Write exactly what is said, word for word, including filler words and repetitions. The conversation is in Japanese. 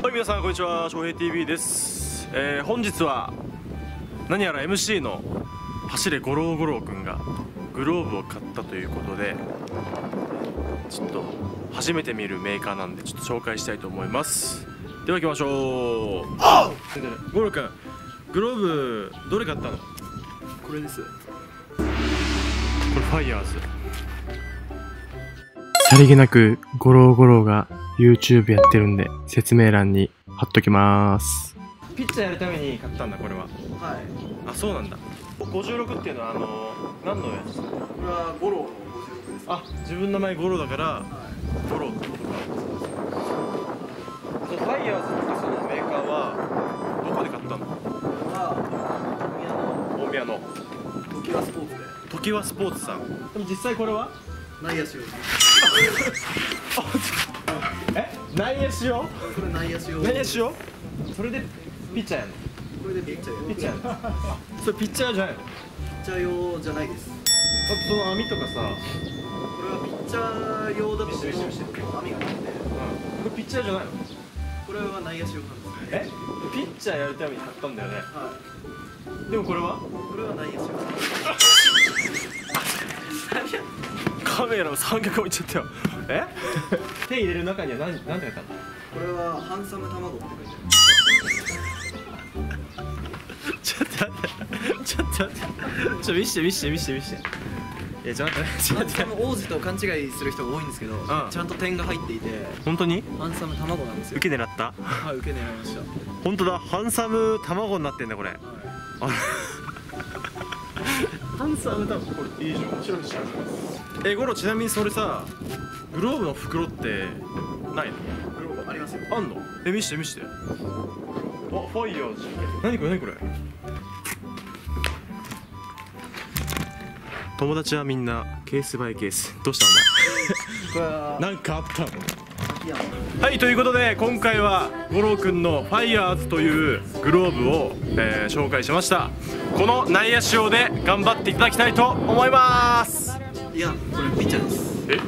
はい、皆さんこんにちは、翔平 ティーブイ です、えー、本日は何やら エムシー の走れゴローゴローくんがグローブを買ったということで、ちょっと初めて見るメーカーなんでちょっと紹介したいと思います。では行きましょう。ゴローくん、グローブどれ買ったの？これです。これファイヤーズ。さりげなくゴローゴローが YouTube やってるんで説明欄に貼っときます。ピッチャーやるために買ったんだ、これは。はい。あ、そうなんだ。ごじゅうろくっていうのはあの何のやつ？これはゴローのごじゅうろくです。あ、自分の名前ゴローだから、はい、ゴローってことか。ファイヤーズってそのメーカーはどこで買ったの？は大宮のトキワスポーツで。トキワスポーツさん。でも実際これは内野手用。え、内野手用？これ内野手用。内野手用？それでピッチャーやんの？これでピッチャーやんの？ピッチャーやんの？それピッチャーじゃないの？ピッチャー用じゃないです。あとその網とかさ、これはピッチャー用だと思う。網があって、これピッチャーじゃないの？これは内野手用なんです。え、ピッチャーやるために買ったんだよね。はい。でもこれは？これは内野手用。カメラを三脚置いちゃったよ。え？手入れる中には何何て書いてあるの？これはハンサム卵って書いてある。ちょっと待って、ちょっと待って、ちょっと見して見して見して見して。いや、ちょっと待って、ちょっと待って。ハンサム王子と勘違いする人が多いんですけど、うん、ちゃんと点が入っていて。本当に？ハンサム卵なんですよ。受け狙った？はい、受け狙いました。本当だ、ハンサム卵になってんだこれ。はい、あハンサム卵、これいいじゃん、面白いじゃん。え、ゴロ、ちなみにそれさ、グローブの袋ってないの？グローブありますよ。あんの？え、見して見して。あ、ファイヤーズ。何これ何これ。友達はみんなケースバイケース。どうしたお前。なんかあったの？はい、ということで今回はゴローくんのファイヤーズというグローブを、えー、紹介しました。この内野手用で頑張っていただきたいと思います。いや、これピッチャーです。え？